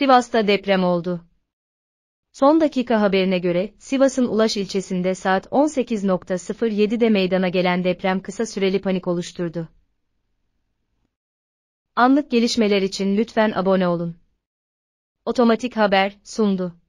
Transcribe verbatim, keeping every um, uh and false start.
Sivas'ta deprem oldu. Son dakika haberine göre, Sivas'ın Ulaş ilçesinde saat on sekiz sıfır yedi'de meydana gelen deprem kısa süreli panik oluşturdu. Anlık gelişmeler için lütfen abone olun. Otomatik Haber sundu.